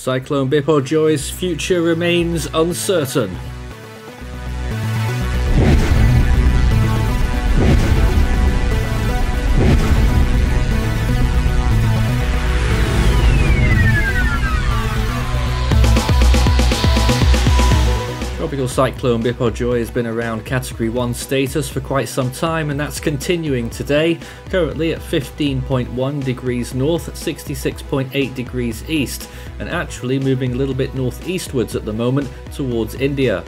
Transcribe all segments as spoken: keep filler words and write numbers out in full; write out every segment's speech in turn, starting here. Cyclone Biparjoy's future remains uncertain. Tropical Cyclone Biparjoy has been around Category one status for quite some time, and that's continuing today, currently at fifteen point one degrees north, sixty-six point eight degrees east, and actually moving a little bit northeastwards at the moment towards India.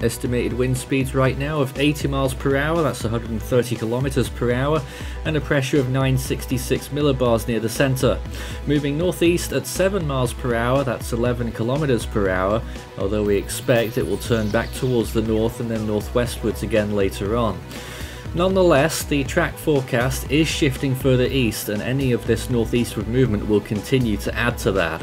Estimated wind speeds right now of eighty miles per hour, that's one hundred thirty kilometers per hour, and a pressure of nine hundred sixty-six millibars near the center. Moving northeast at seven miles per hour, that's eleven kilometers per hour, although we expect it will turn back towards the north and then northwestwards again later on. Nonetheless, the track forecast is shifting further east, and any of this northeastward movement will continue to add to that.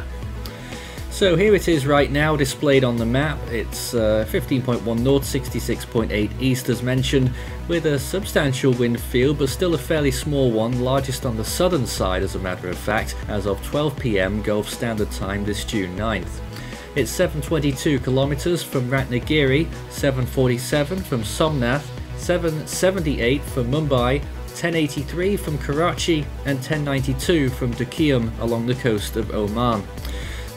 So here it is right now displayed on the map. It's uh, fifteen point one north, sixty-six point eight east as mentioned, with a substantial wind field but still a fairly small one, largest on the southern side as a matter of fact, as of twelve p m Gulf Standard Time this June ninth. It's seven hundred twenty-two kilometers from Ratnagiri, seven hundred forty-seven from Somnath, seven hundred seventy-eight from Mumbai, ten eighty-three from Karachi and ten ninety-two from Dukiam along the coast of Oman.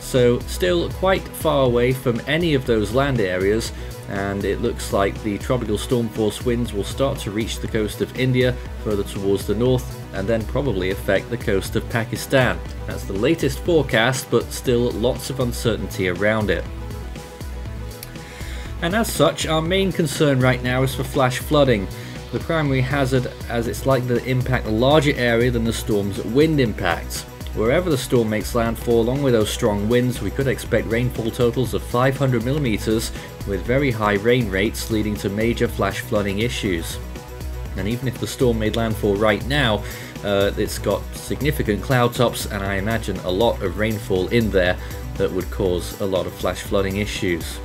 So still quite far away from any of those land areas, and it looks like the tropical storm force winds will start to reach the coast of India further towards the north and then probably affect the coast of Pakistan. That's the latest forecast, but still lots of uncertainty around it. And as such, our main concern right now is for flash flooding, the primary hazard, as it's likely to impact a larger area than the storm's wind impacts. Wherever the storm makes landfall, along with those strong winds, we could expect rainfall totals of five hundred millimeters, with very high rain rates leading to major flash flooding issues. And even if the storm made landfall right now, uh, it's got significant cloud tops, and I imagine a lot of rainfall in there that would cause a lot of flash flooding issues.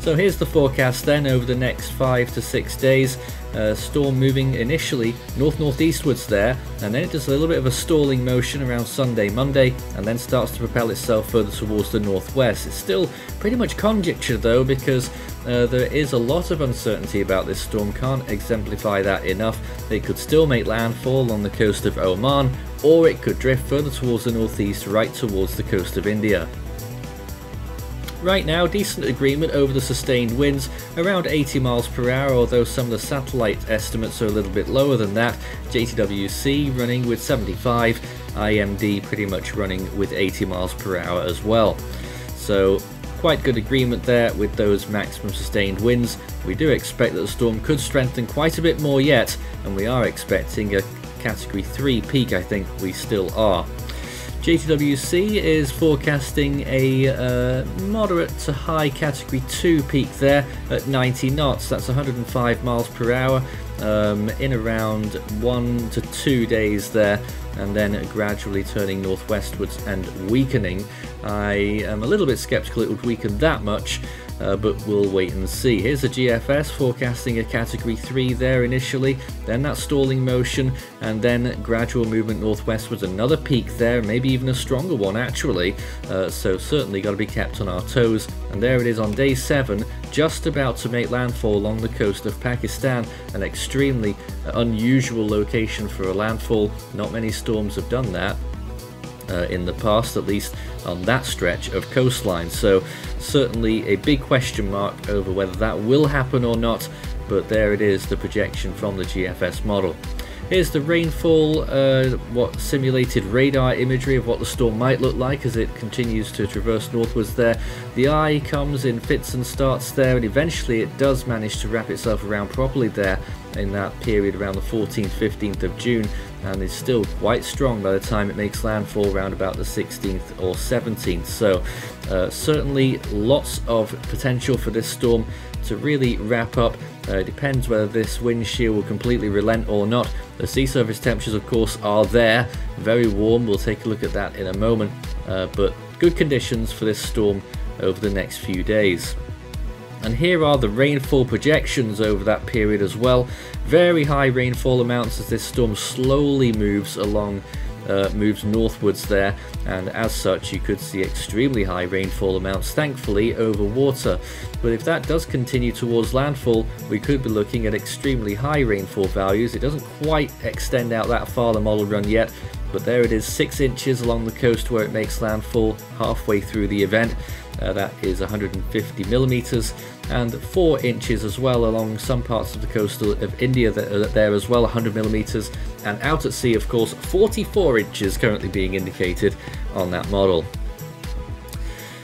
So here's the forecast then over the next five to six days. Uh, storm moving initially north-northeastwards there, and then it does a little bit of a stalling motion around Sunday, Monday, and then starts to propel itself further towards the northwest. It's still pretty much conjecture though, because uh, there is a lot of uncertainty about this storm. Can't exemplify that enough. It could still make landfall on the coast of Oman, or it could drift further towards the northeast right towards the coast of India. Right now, decent agreement over the sustained winds, around eighty miles per hour, although some of the satellite estimates are a little bit lower than that. J T W C running with seventy-five, I M D pretty much running with eighty miles per hour as well. So quite good agreement there with those maximum sustained winds. We do expect that the storm could strengthen quite a bit more yet, and we are expecting a Category three peak, I think we still are. J T W C is forecasting a uh, moderate to high Category two peak there at ninety knots, that's one hundred five miles per hour, um, in around one to two days there, and then gradually turning northwestwards and weakening. I am a little bit skeptical it would weaken that much, uh, but we'll wait and see. Here's the G F S forecasting a Category three there initially, then that stalling motion, and then gradual movement northwestwards, another peak there, maybe even a stronger one actually, uh, so certainly got to be kept on our toes. And there it is on day seven, just about to make landfall along the coast of Pakistan, an extremely unusual location for a landfall. Not many storms have done that uh, in the past, at least on that stretch of coastline, so certainly a big question mark over whether that will happen or not, but there it is, the projection from the G F S model. Here's the rainfall, uh, what simulated radar imagery of what the storm might look like as it continues to traverse northwards there. The eye comes in fits and starts there, and eventually it does manage to wrap itself around properly there in that period around the fourteenth, fifteenth of June, and is still quite strong by the time it makes landfall around about the sixteenth or seventeenth. So uh, certainly lots of potential for this storm to really wrap up. Uh, it depends whether this wind shear will completely relent or not. The sea surface temperatures of course are there, very warm, we'll take a look at that in a moment, uh, but good conditions for this storm over the next few days. And here are the rainfall projections over that period as well. Very high rainfall amounts as this storm slowly moves along uh, moves northwards there, and as such you could see extremely high rainfall amounts, thankfully over water. But if that does continue towards landfall, we could be looking at extremely high rainfall values. It doesn't quite extend out that far, the model run, yet, but there it is, six inches along the coast where it makes landfall halfway through the event. Uh, that is one hundred fifty millimeters, and four inches as well along some parts of the coast of India that are there as well, one hundred millimeters, and out at sea of course forty-four inches currently being indicated on that model.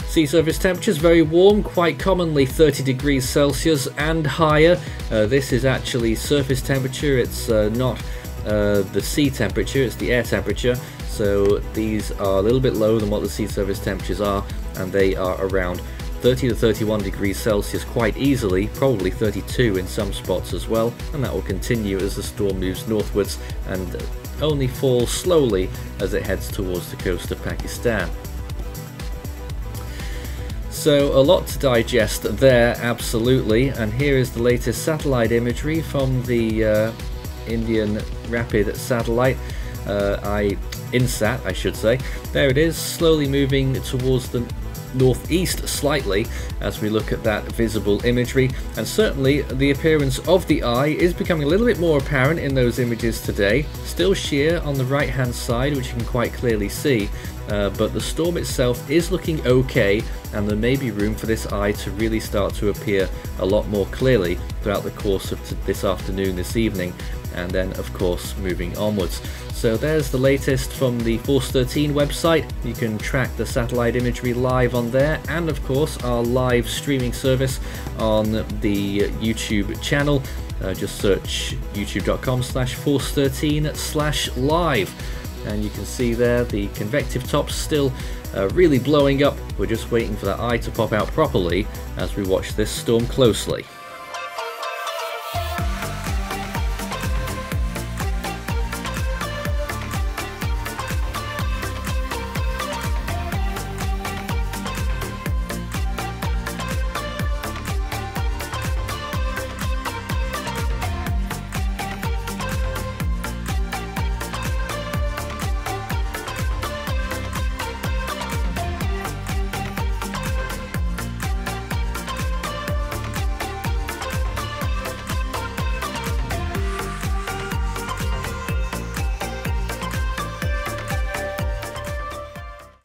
Sea surface temperatures very warm, quite commonly thirty degrees Celsius and higher. Uh, this is actually surface temperature, it's uh, not uh, the sea temperature, it's the air temperature. So these are a little bit lower than what the sea surface temperatures are, and they are around thirty to thirty-one degrees Celsius quite easily, probably thirty-two in some spots as well, and that will continue as the storm moves northwards and only falls slowly as it heads towards the coast of Pakistan. So a lot to digest there, absolutely. And here is the latest satellite imagery from the uh, Indian Rapid Satellite, uh, I Insat I should say. There it is, slowly moving towards the northeast slightly as we look at that visible imagery, and certainly the appearance of the eye is becoming a little bit more apparent in those images today. Still sheer on the right hand side, which you can quite clearly see, uh, but the storm itself is looking okay, and there may be room for this eye to really start to appear a lot more clearly throughout the course of this afternoon, this evening, and then of course moving onwards. So there's the latest from the Force Thirteen website. You can track the satellite imagery live on there, and of course our live streaming service on the YouTube channel. Uh, just search youtube dot com slash force thirteen slash live, and you can see there the convective tops still uh, really blowing up. We're just waiting for that eye to pop out properly as we watch this storm closely.